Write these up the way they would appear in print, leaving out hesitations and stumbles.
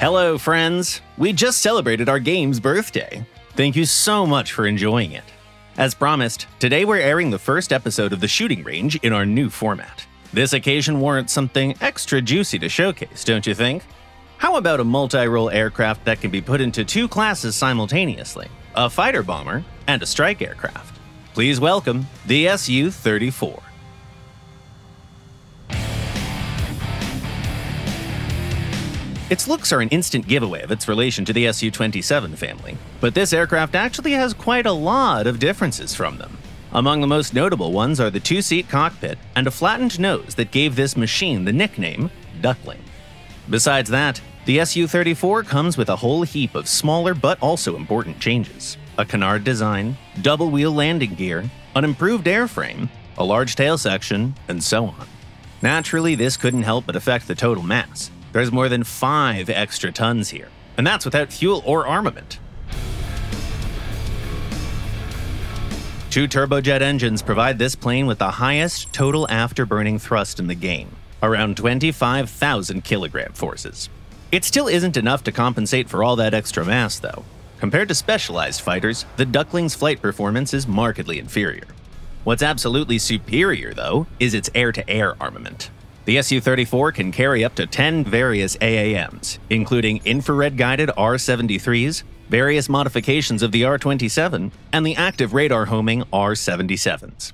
Hello, friends! We just celebrated our game's birthday. Thank you so much for enjoying it. As promised, today we're airing the first episode of the Shooting Range in our new format. This occasion warrants something extra juicy to showcase, don't you think? How about a multi-role aircraft that can be put into two classes simultaneously, a fighter bomber and a strike aircraft? Please welcome the Su-34. Its looks are an instant giveaway of its relation to the Su-27 family, but this aircraft actually has quite a lot of differences from them. Among the most notable ones are the two-seat cockpit and a flattened nose that gave this machine the nickname Duckling. Besides that, the Su-34 comes with a whole heap of smaller but also important changes: a canard design, double-wheel landing gear, an improved airframe, a large tail section, and so on. Naturally, this couldn't help but affect the total mass. There's more than 5 extra tons here, and that's without fuel or armament. 2 turbojet engines provide this plane with the highest total afterburning thrust in the game, around 25,000 kg-forces. It still isn't enough to compensate for all that extra mass, though. Compared to specialized fighters, the Duckling's flight performance is markedly inferior. What's absolutely superior, though, is its air-to-air armament. The Su-34 can carry up to 10 various AAMs, including infrared-guided R-73s, various modifications of the R-27, and the active radar-homing R-77s.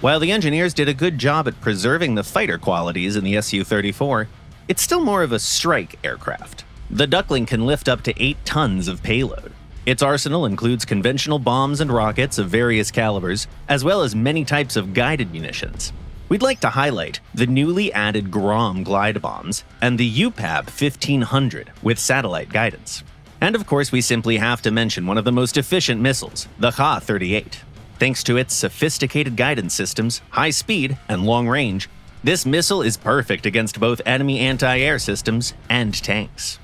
While the engineers did a good job at preserving the fighter qualities in the Su-34, it's still more of a strike aircraft. The Duckling can lift up to 8 tons of payload. Its arsenal includes conventional bombs and rockets of various calibers, as well as many types of guided munitions. We'd like to highlight the newly added Grom glide bombs and the UPAB-1500 with satellite guidance. And of course, we simply have to mention one of the most efficient missiles, the Kh-38. Thanks to its sophisticated guidance systems, high speed, and long range, this missile is perfect against both enemy anti-air systems and tanks.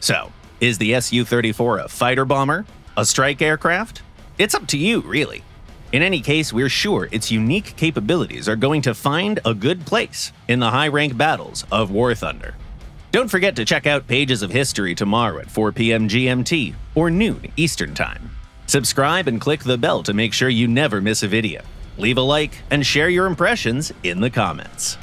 So, is the Su-34 a fighter bomber? A strike aircraft? It's up to you, really. In any case, we're sure its unique capabilities are going to find a good place in the high-rank battles of War Thunder. Don't forget to check out Pages of History tomorrow at 4 p.m. GMT or noon Eastern Time. Subscribe and click the bell to make sure you never miss a video. Leave a like and share your impressions in the comments.